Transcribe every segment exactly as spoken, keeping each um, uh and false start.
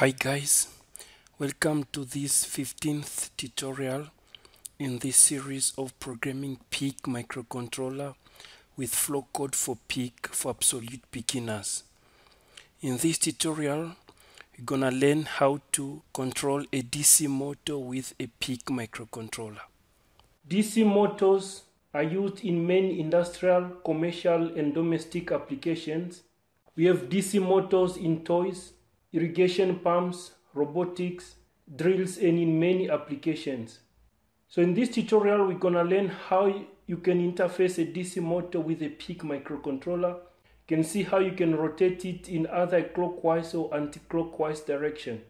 Hi guys, welcome to this fifteenth tutorial in this series of programming P I C microcontroller with Flowcode for P I C for absolute beginners. In this tutorial, we're gonna learn how to control a D C motor with a P I C microcontroller. D C motors are used in many industrial, commercial and domestic applications. We have D C motors in toys, irrigation pumps, robotics, drills, and in many applications. So in this tutorial, we're gonna learn how you can interface a D C motor with a P I C microcontroller. You can see how you can rotate it in either clockwise or anti-clockwise direction.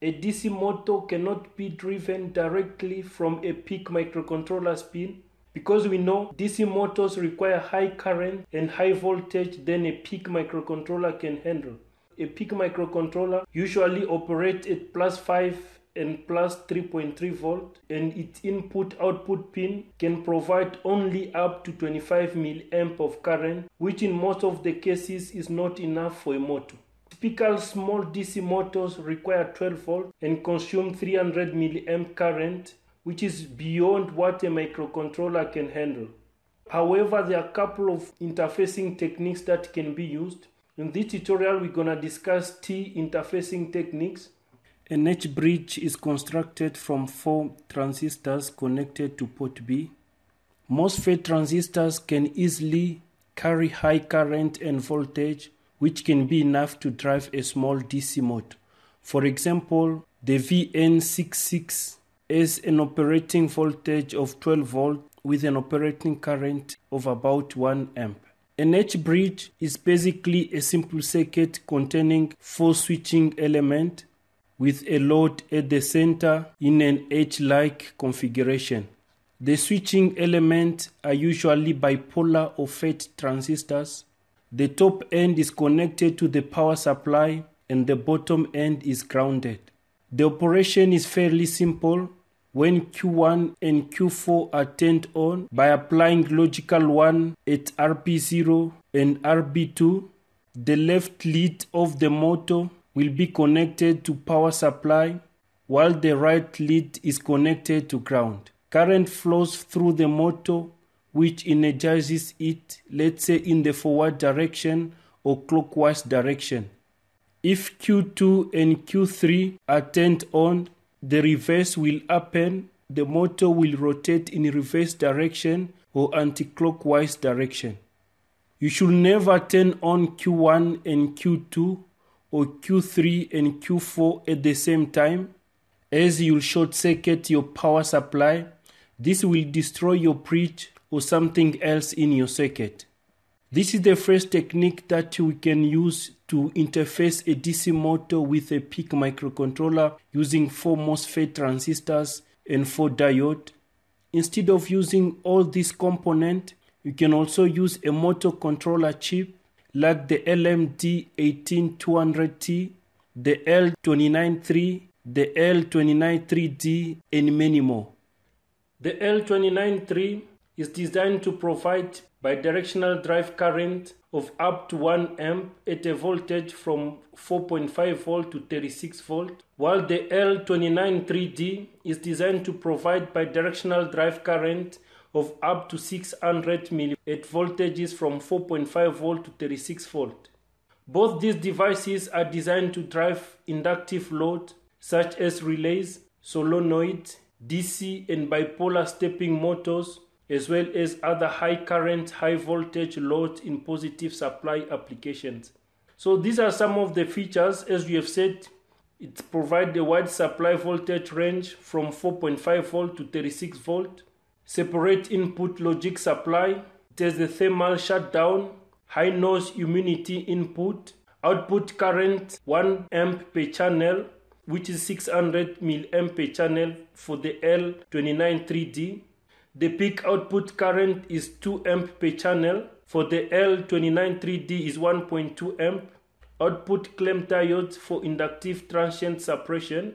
A D C motor cannot be driven directly from a P I C microcontroller's pin because we know D C motors require high current and high voltage than a P I C microcontroller can handle. A P I C microcontroller usually operates at plus five and plus three point three volt, and its input-output pin can provide only up to twenty-five milliamp of current, which in most of the cases is not enough for a motor. Typical small D C motors require twelve volt and consume three hundred milliamp current, which is beyond what a microcontroller can handle. However, there are a couple of interfacing techniques that can be used. In this tutorial, we're going to discuss T interfacing techniques. An H-bridge is constructed from four transistors connected to port B. MOSFET transistors can easily carry high current and voltage, which can be enough to drive a small D C motor. For example, the V N sixty-six has an operating voltage of twelve volts with an operating current of about one amp. An H-bridge is basically a simple circuit containing four switching elements with a load at the center in an H-like configuration. The switching elements are usually bipolar or FET transistors. The top end is connected to the power supply and the bottom end is grounded. The operation is fairly simple. When Q one and Q four are turned on by applying logical one at R B zero and R B two, the left lead of the motor will be connected to power supply while the right lead is connected to ground. Current flows through the motor, which energizes it, let's say in the forward direction or clockwise direction. If Q two and Q three are turned on, the reverse will happen. The motor will rotate in reverse direction or anti-clockwise direction. You should never turn on Q one and Q two or Q three and Q four at the same time, as you'll short circuit your power supply. This will destroy your bridge or something else in your circuit. This is the first technique that we can use to interface a D C motor with a P I C microcontroller using four MOSFET transistors and four diodes. Instead of using all these components, you can also use a motor controller chip like the L M D one eight two zero zero T, the L two ninety-three, the L two ninety-three D, and many more. The L two ninety-three is designed to provide bidirectional drive current of up to one amp at a voltage from four point five volt to thirty-six volt, while the L two ninety-three D is designed to provide bidirectional drive current of up to six hundred milliamp at voltages from four point five volt to thirty-six volt. Both these devices are designed to drive inductive load such as relays, solenoids, D C and bipolar stepping motors, as well as other high current, high voltage loads in positive supply applications. So these are some of the features. As we have said, it provides a wide supply voltage range from four point five volt to thirty-six volt, separate input logic supply, it has the thermal shutdown, high noise immunity input, output current one amp per channel, which is six hundred milliamp per channel for the L two ninety-three D. The peak output current is two amp per channel. For the L two ninety-three D is one point two amp. Output clamp diodes for inductive transient suppression.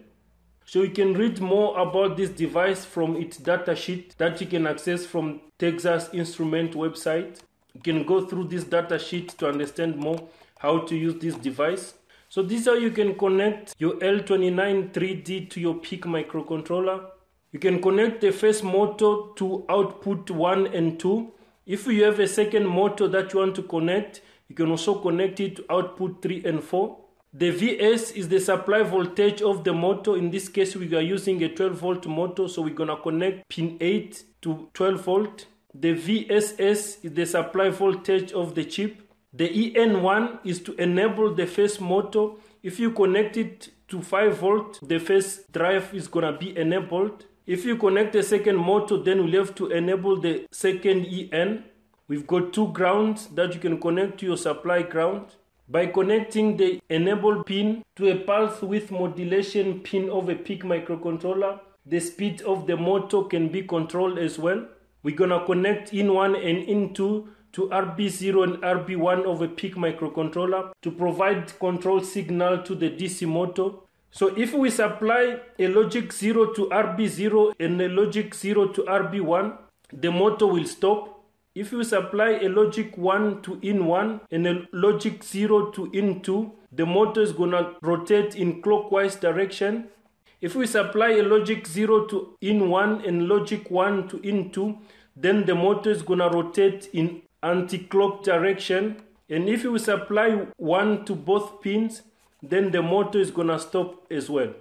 So you can read more about this device from its datasheet that you can access from Texas Instrument website. You can go through this datasheet to understand more how to use this device. So this is how you can connect your L two ninety-three D to your P I C microcontroller. You can connect the first motor to output one and two. If you have a second motor that you want to connect, you can also connect it to output three and four. The V S is the supply voltage of the motor. In this case, we are using a twelve volt motor, so we're going to connect pin eight to twelve volt. The V S S is the supply voltage of the chip. The E N one is to enable the first motor. If you connect it to five volt, the first drive is going to be enabled. If you connect the second motor, then we'll have to enable the second E N. We've got two grounds that you can connect to your supply ground by connecting the enable pin to a pulse width modulation pin of a P I C microcontroller. The speed of the motor can be controlled as well. We're going to connect I N one and I N two to R B zero and R B one of a P I C microcontroller to provide control signal to the D C motor. So if we supply a logic zero to R B zero and a logic zero to R B one, the motor will stop. If we supply a logic one to I N one and a logic zero to I N two, the motor is going to rotate in clockwise direction. If we supply a logic zero to I N one and logic one to I N two, then the motor is going to rotate in anti-clock direction. And if we supply one to both pins, then the motor is going to stop as well.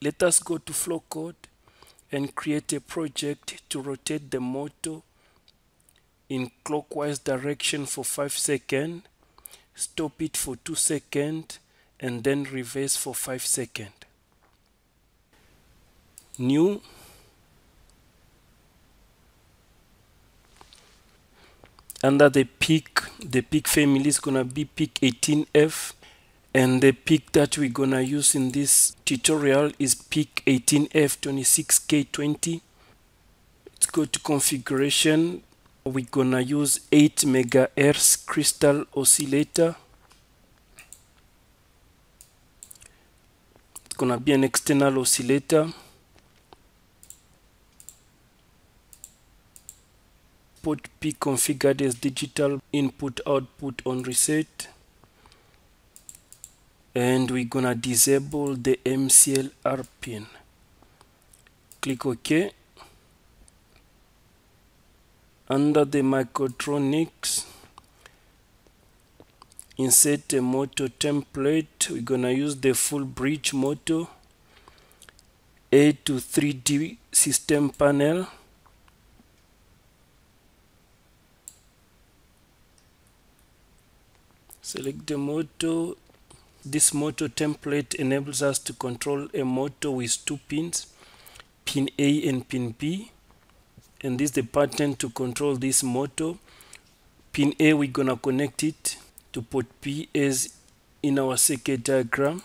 Let us go to Flowcode and create a project to rotate the motor in clockwise direction for five seconds, stop it for two seconds, and then reverse for five seconds. New. Under the P I C, the P I C family is going to be P I C eighteen F, and the P I C that we're going to use in this tutorial is P I C eighteen F twenty-six K twenty. Let's go to configuration. We're going to use eight megahertz crystal oscillator. It's going to be an external oscillator. Port P configured as digital input output on reset, and we're gonna disable the M C L R pin. Click OK. Under the microtronics, insert a motor template. We're gonna use the full bridge motor, L two ninety-three D system panel. Select the motor. This motor template enables us to control a motor with two pins, pin A and pin B. And this is the pattern to control this motor. Pin A, we're going to connect it to port P as in our circuit diagram.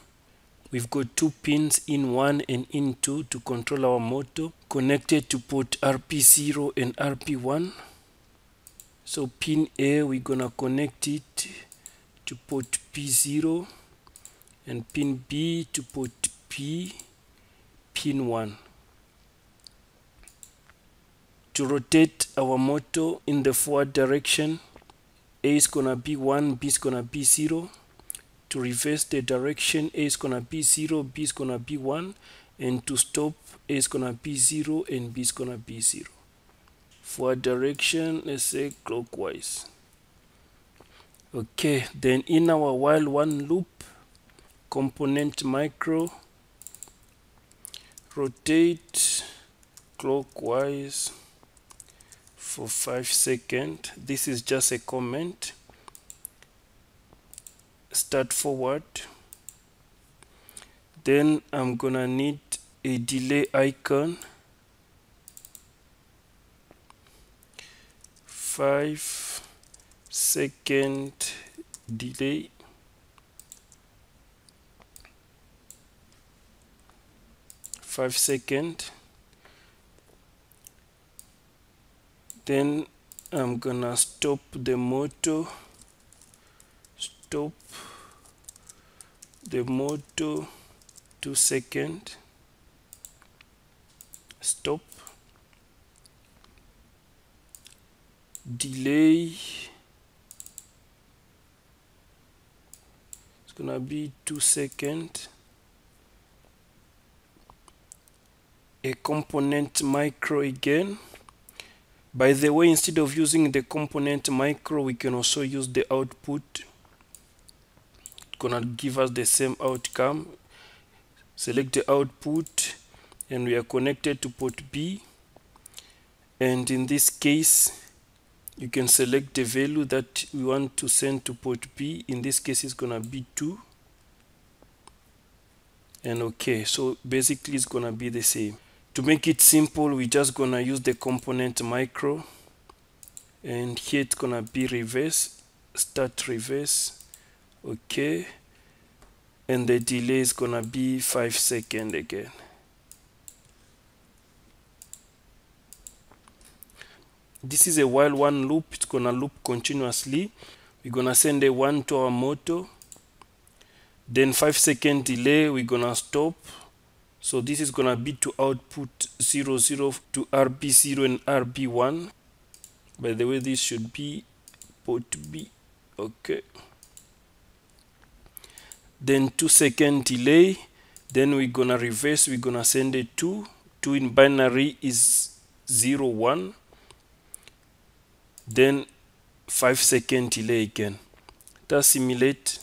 We've got two pins, I N one and I N two, to control our motor, connected to port R P zero and R P one. So pin A, we're going to connect it to port P zero, and pin B to port P, pin one. To rotate our motor in the forward direction, A is gonna be one, B is gonna be zero. To reverse the direction, A is gonna be zero, B is gonna be one, and to stop, A is gonna be zero and B is gonna be zero. Forward direction, let's say clockwise. Okay, then in our while one loop, component micro, rotate clockwise for five seconds. This is just a comment. Start forward. Then I'm gonna need a delay icon. five second delay. Five second. Then I'm gonna stop the motor. Stop the motor. Two second. Stop. Delay. gonna be two seconds. A component micro again. By the way, instead of using the component micro, we can also use the output. It's gonna give us the same outcome. Select the output, and we are connected to port B. And in this case, you can select the value that we want to send to port B. In this case, it's gonna be two. And okay, so basically it's gonna be the same. To make it simple, we're just gonna use the component micro, and here it's gonna be reverse, start reverse, okay, and the delay is gonna be five seconds again. This is a while one loop. It's gonna loop continuously. We're gonna send a one to our motor, then five second delay, we're gonna stop. So this is gonna be to output zero zero to R B zero and R B one. By the way, this should be port B. Okay. Then two second delay. Then we're gonna reverse. We're gonna send a two. Two in binary is zero one. Then five second delay again. Let's simulate.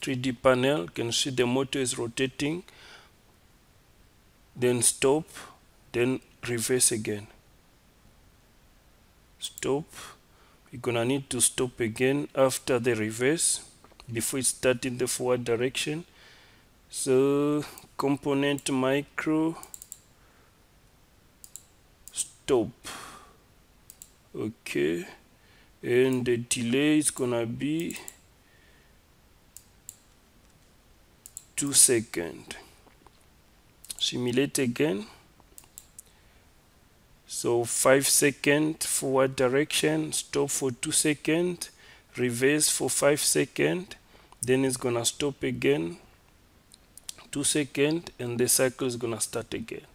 three D panel, you can see the motor is rotating, then stop, then reverse again, stop. We're gonna need to stop again after the reverse before it starts in the forward direction. So component micro, stop, okay, and the delay is gonna be two seconds. Simulate again. So five second forward direction, stop for two seconds, reverse for five seconds, then it's gonna stop again, two seconds, and the cycle is gonna start again.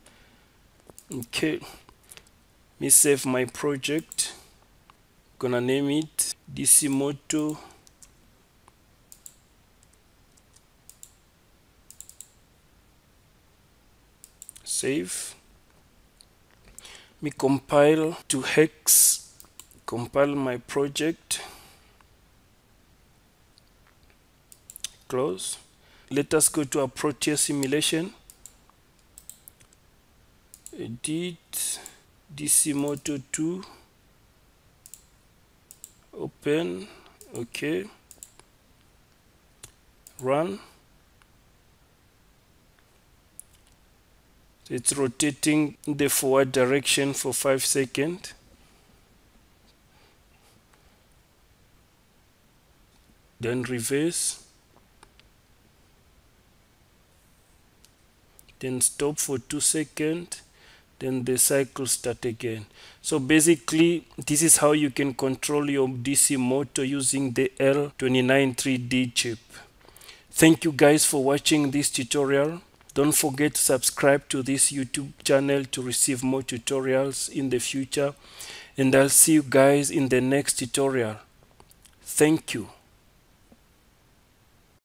Okay, let me save my project. Gonna name it D C Motor Save. Me compile to hex, compile my project, close. Let us go to our Proteus simulation. Edit, D C Motor two, open, okay, run. It's rotating in the forward direction for five seconds. Then reverse. Then stop for two seconds. Then the cycle starts again. So basically, this is how you can control your D C motor using the L two ninety-three D chip. Thank you guys for watching this tutorial. Don't forget to subscribe to this YouTube channel to receive more tutorials in the future, and I'll see you guys in the next tutorial. Thank you.